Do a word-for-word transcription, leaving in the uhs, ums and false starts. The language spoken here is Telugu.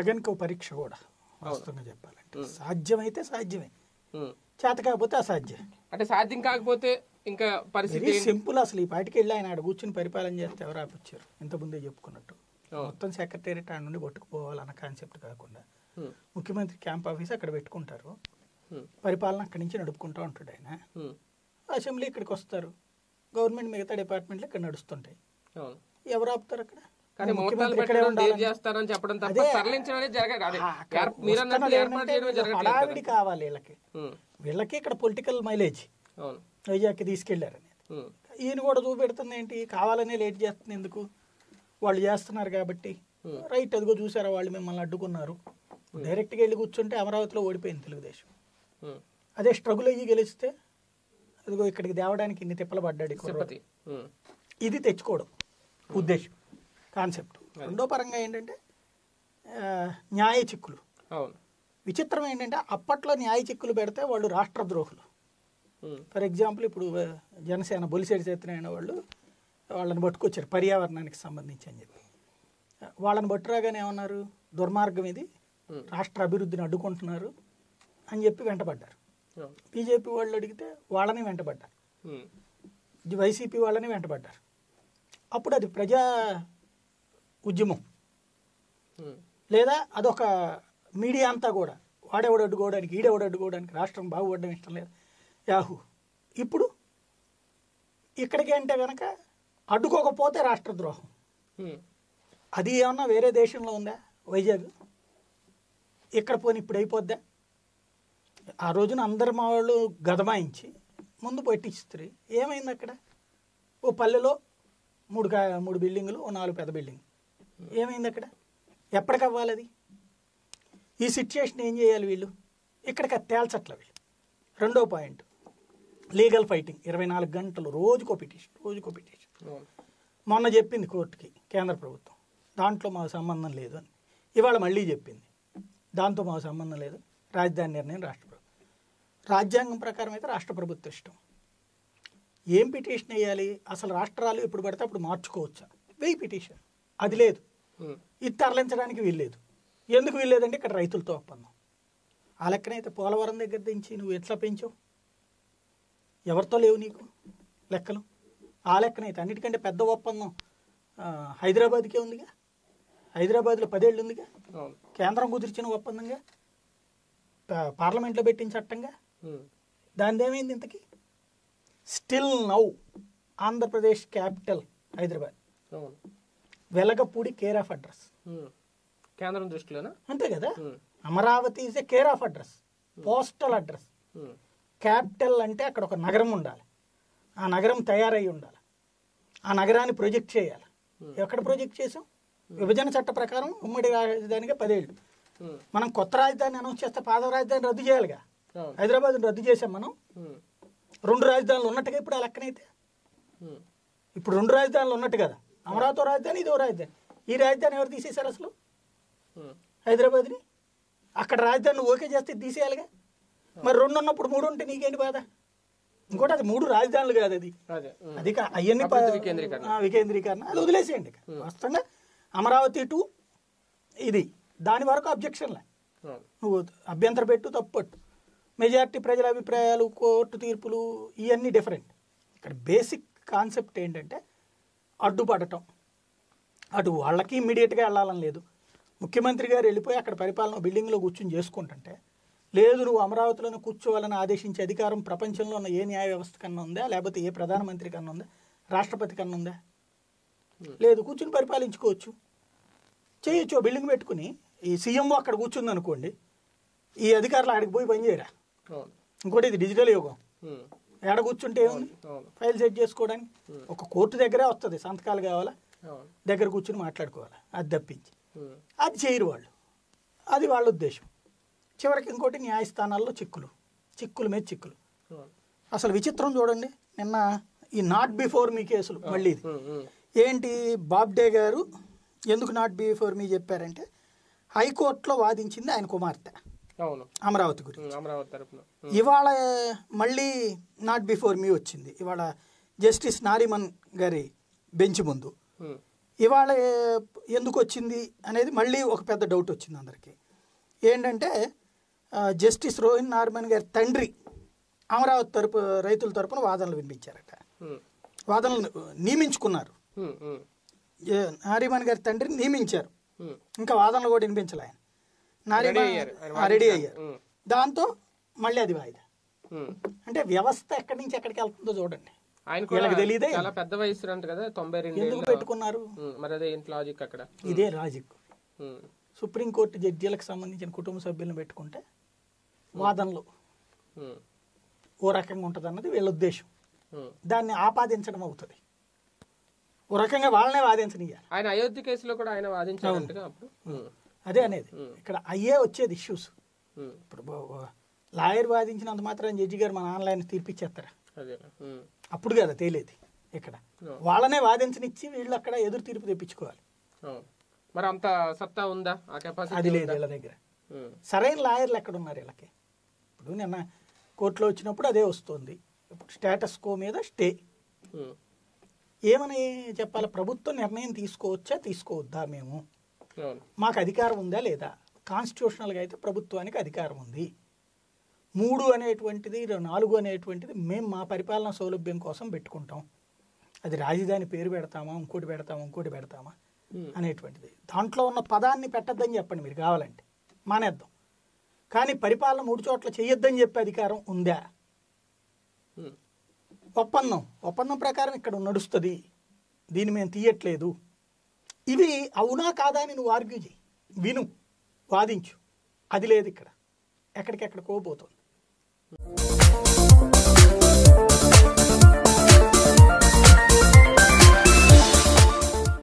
జగన్ కు పరీక్ష కూడా వాస్తవంగా చెప్పాలంటే సాధ్యమైతే సాధ్యమే చేత కాకపోతే అసాధ్యం అంటే సాధ్యం కాకపోతే ఇంకా పరిస్థితి సింపుల్ అసలు ఈ పార్టీకి వెళ్ళి ఆయన ఆడ కూర్చుని పరిపాలన చేస్తే ఎవరు ఆపిచ్చారు ఇంత ముందే చెప్పుకున్నట్టు మొత్తం సెక్రటేరియట్ ఆడ నుండి కొట్టుకుపోవాలన్న కాన్సెప్ట్ కాకుండా ముఖ్యమంత్రి క్యాంప్ ఆఫీస్ అక్కడ పెట్టుకుంటారు పరిపాలన అక్కడి నుంచి నడుపుకుంటూ ఉంటాడు ఆయన అసెంబ్లీ ఇక్కడికి వస్తారు గవర్నమెంట్ మిగతా డిపార్ట్మెంట్లు ఇక్కడ నడుస్తుంటాయి ఎవరు ఆపుతారు అక్కడ హడావిడి కావాలి వీళ్ళకి వీళ్ళకి ఇక్కడ పొలిటికల్ మైలేజ్ వైజాగ్కి తీసుకెళ్లారని ఈయన కూడా చూపెడుతుంది ఏంటి కావాలనే లేట్ చేస్తుంది ఎందుకు వాళ్ళు చేస్తున్నారు కాబట్టి రైట్ అదిగో చూసారా వాళ్ళు మిమ్మల్ని అడ్డుకున్నారు డైరెక్ట్గా వెళ్ళి కూర్చుంటే అమరావతిలో ఓడిపోయింది తెలుగుదేశం అదే స్ట్రగుల్ అయ్యి గెలిస్తే అదిగో ఇక్కడికి తేవడానికి ఇన్ని తిప్పలు పడ్డాడు ఇది తెచ్చుకోవడం ఉద్దేశం కాన్సెప్ట్ రెండో పరంగా ఏంటంటే న్యాయ చిక్కులు విచిత్రం ఏంటంటే అప్పట్లో న్యాయ చిక్కులు పెడితే వాళ్ళు రాష్ట్ర ద్రోహులు ఫర్ ఎగ్జాంపుల్ ఇప్పుడు జనసేన బొలిసేడు చేతనైన వాళ్ళు వాళ్ళని పట్టుకొచ్చారు పర్యావరణానికి సంబంధించి అని చెప్పి వాళ్ళని పట్టురాగానే ఏమన్నారు దుర్మార్గం ఇది రాష్ట్ర అభివృద్ధిని అడ్డుకుంటున్నారు అని చెప్పి వెంటబడ్డారు బీజేపీ వాళ్ళు అడిగితే వాళ్ళని వెంటబడ్డారు వైసీపీ వాళ్ళని వెంటబడ్డారు అప్పుడు అది ప్రజా ఉద్యమం లేదా అదొక మీడియా అంతా కూడా వాడేవాడు అడ్డుకోవడానికి ఈడేవాడు అడ్డుకోవడానికి రాష్ట్రం బాగుపడడం ఇష్టం లేదు యాహూ ఇప్పుడు ఇక్కడికి అంటే కనుక అడ్డుకోకపోతే రాష్ట్ర ద్రోహం అది ఏమన్నా వేరే దేశంలో ఉందా వైజాగ్ ఇక్కడ పోనీ ఇప్పుడు అయిపోద్దా ఆ రోజున అందరు మా వాళ్ళు గదమాయించి ముందు పట్టించుతారు ఏమైంది అక్కడ ఓ పల్లెలో మూడు కా మూడు బిల్డింగులు ఓ నాలుగు పెద్ద బిల్డింగ్ ఏమైంది అక్కడ ఎప్పటికి అవ్వాలి అది ఈ సిచ్యుయేషన్ ఏం చేయాలి వీళ్ళు ఇక్కడికి తేల్చట్ల వీళ్ళు రెండో పాయింట్ లీగల్ ఫైటింగ్ ఇరవై నాలుగు గంటలు రోజుకో పిటిషన్ రోజుకో పిటిషన్ మొన్న చెప్పింది కోర్టుకి కేంద్ర ప్రభుత్వం దాంట్లో మాకు సంబంధం లేదు అని ఇవాళ మళ్ళీ చెప్పింది దాంతో మాకు సంబంధం లేదు రాజధాని నిర్ణయం రాష్ట్ర ప్రభుత్వం రాజ్యాంగం ప్రకారం అయితే రాష్ట్ర ప్రభుత్వం ఇష్టం ఏం పిటిషన్ వేయాలి అసలు రాష్ట్రాలు ఎప్పుడు పడితే అప్పుడు మార్చుకోవచ్చా వెయ్యి పిటిషన్ అది లేదు ఇది తరలించడానికి వీల్లేదు ఎందుకు వీల్లేదంటే ఇక్కడ రైతులతో ఒప్పందం ఆ లెక్కనైతే పోలవరం దగ్గర నుంచి నువ్వు ఎట్లా పెంచావు ఎవరితో లేవు నీకు లెక్కలు ఆ లెక్కనైతే అన్నిటికంటే పెద్ద ఒప్పందం హైదరాబాద్కే ఉందిగా హైదరాబాద్లో పదేళ్ళు ఉందిగా కేంద్రం కుదిర్చిన ఒప్పందంగా పార్లమెంట్లో పెట్టిన చట్టంగా దానిదేమైంది ఇంతకీ still now Andhra Pradesh capital Hyderabad Velagapudi care of address కేంద్రం దృష్టిలోనా అంతే కదా Amaravati is a care of address postal address capital అంటే అక్కడ ఒక నగరం ఉండాలి ఆ నగరం తయారై ఉండాలి ఆ నగరాన్ని ప్రొజెక్ట్ చేయాలి ఎక్కడ ప్రొజెక్ట్ చేసాం విభజన చట్ట ప్రకారం ఉమ్మడి రాజధానిగా పదేళ్ళు మనం కొత్త రాజధాని అనౌన్స్ చేస్తే పాత రాజధాని రద్దు చేయాలిగా హైదరాబాద్ రద్దు చేసాం మనం రెండు రాజధానులు ఉన్నట్టుగా ఇప్పుడు ఆ లెక్కనైతే ఇప్పుడు రెండు రాజధానులు ఉన్నట్టు కదా అమరావతి రాజధాని ఇదో రాజధాని ఈ రాజధాని ఎవరు తీసేశారు అసలు హైదరాబాద్ని అక్కడ రాజధాని ఓకే చేస్తే తీసేయాలిగా మరి రెండు ఉన్నప్పుడు మూడు ఉంటే నీకేంటి బాధ ఇంకోటి అది మూడు రాజధానులు కాదు అది అది అవన్నీ వికేంద్రీకరణ అది వదిలేసేయండి వస్తుందా అమరావతి టు ఇది దాని వరకు అబ్జెక్షన్లే నువ్వు అభ్యంతర పెట్టు తప్పట్టు మెజారిటీ ప్రజల అభిప్రాయాలు కోర్టు తీర్పులు ఇవన్నీ డిఫరెంట్ ఇక్కడ బేసిక్ కాన్సెప్ట్ ఏంటంటే అడ్డుపడటం అటు వాళ్ళకి ఇమ్మీడియట్గా వెళ్ళాలని లేదు ముఖ్యమంత్రి గారు వెళ్ళిపోయి అక్కడ పరిపాలన బిల్డింగ్లో కూర్చుని చేసుకుంటుంటే లేదు నువ్వు అమరావతిలోనే కూర్చోవాలని ఆదేశించే అధికారం ప్రపంచంలో ఉన్న ఏ న్యాయ వ్యవస్థ కన్నా ఉందా లేకపోతే ఏ ప్రధానమంత్రి కన్నా ఉందా రాష్ట్రపతి కన్నా ఉందా లేదు కూర్చుని పరిపాలించుకోవచ్చు చేయొచ్చు బిల్డింగ్ పెట్టుకుని ఈ సీఎంఓ అక్కడ కూర్చుంది అనుకోండి ఈ అధికారులు ఆడికి పోయి పనిచేయరా ఇంకోటి ఇది డిజిటల్ యుగం ఏడ కూర్చుంటే ఏముంది ఫైల్ సెట్ చేసుకోవడానికి ఒక కోర్టు దగ్గరే వస్తుంది సంతకాలు కావాలా దగ్గర కూర్చుని మాట్లాడుకోవాలా అది తప్పించి అది చేయరు వాళ్ళు అది వాళ్ళ ఉద్దేశం చివరికి ఇంకోటి న్యాయస్థానాల్లో చిక్కులు చిక్కుల మీద చిక్కులు అసలు విచిత్రం చూడండి నిన్న ఈ నాట్ బిఫోర్ మీ కేసులు మళ్ళీ ఇది ఏంటి బాబ్డే గారు ఎందుకు నాట్ బిఫోర్ మీ చెప్పారంటే హైకోర్టులో వాదించింది ఆయన కుమార్తె అమరావతి గురించి అమరావతి తరపున ఇవాళ మళ్ళీ నాట్ బిఫోర్ మీ వచ్చింది ఇవాళ జస్టిస్ నారిమన్ గారి బెంచ్ ముందు ఇవాళ ఎందుకు వచ్చింది అనేది మళ్ళీ ఒక పెద్ద డౌట్ వచ్చింది అందరికీ. ఏంటంటే జస్టిస్ రోహిన్ నార్మన్ గారి తండ్రి అమరావతి తరపు రైతుల తరపున వాదనలు వినిపించారట, వాదనలు నియమించుకున్నారు. నారీమన్ గారి తండ్రిని నియమించారు, ఇంకా వాదనలు కూడా వినిపించలే ఆయన, నారీమన్ రెడీ అయ్యారు. దాంతో మళ్ళీ అది వాయిదా. అంటే వ్యవస్థ ఎక్కడి నుంచి ఎక్కడికి వెళ్తుందో చూడండి. చాలా పెద్ద వయసు అంట కదా, తొంభై రెండు ఎందుకు పెట్టుకున్నారు మరి? అదే లాజిక్ అక్కడ, ఇదే లాజిక్. సుప్రీంకోర్టు జడ్జీలకు సంబంధించిన కుటుంబ సభ్యులను పెట్టుకుంటే వాదనలు ఓ రకంగా ఉంటుంది అన్నది వీళ్ళ ఉద్దేశం. దాన్ని ఆపాదించడం అవుతుంది, ఓ రకంగా వాళ్ళనే వాదించనియాలి. ఆయన అయోధ్య కేసులో కూడా ఆయన వాదించాలంటగా అప్పుడు అదే అనేది ఇక్కడ అయ్యే వచ్చేది ఇష్యూస్. ఇప్పుడు లాయర్ వాదించినంత మాత్రం జడ్జి గారు మన ఆన్లైన్ తీర్పిచ్చేస్తారా? అప్పుడు కదా తేలేది. ఇక్కడ వాళ్ళనే వాదించనిచ్చి వీళ్ళు అక్కడ ఎదురు తీర్పు తెప్పించుకోవాలి. మరి అంత సత్తా ఉందా, ఆ కెపాసిటీ అది లేదు వీళ్ళ దగ్గర. సరైన లాయర్లు ఎక్కడ ఉన్నారు వీళ్ళకి? ఇప్పుడు నిన్న కోర్టులో వచ్చినప్పుడు అదే వస్తుంది. ఇప్పుడు స్టేటస్ కో మీద స్టే ఏమని చెప్పాలి? ప్రభుత్వం నిర్ణయం తీసుకోవచ్చా తీసుకోవద్దా, మేము మాకు అధికారం ఉందా లేదా? కాన్స్టిట్యూషనల్గా అయితే ప్రభుత్వానికి అధికారం ఉంది. మూడు అనేటువంటిది, నాలుగు అనేటువంటిది మేము మా పరిపాలనా సౌలభ్యం కోసం పెట్టుకుంటాం. అది రాజధాని పేరు పెడతామా, ఇంకోటి పెడతామా, ఇంకోటి పెడతామా అనేటువంటిది. దాంట్లో ఉన్న పదాన్ని పెట్టద్దని చెప్పండి, మీరు కావాలంటే మానేద్దాం. కానీ పరిపాలన మూడు చోట్ల చేయొద్దని చెప్పే అధికారం ఉందా? ఒప్పందం ఒప్పందం ప్రకారం ఇక్కడ నడుస్తుంది, దీన్ని మేము తీయట్లేదు. ఇవి అవునా కాదా అని నువ్వు ఆర్గ్యూ చేయి, విను, వాదించు. అది లేదు ఇక్కడ, ఎక్కడికెక్కడికో పోతుంది.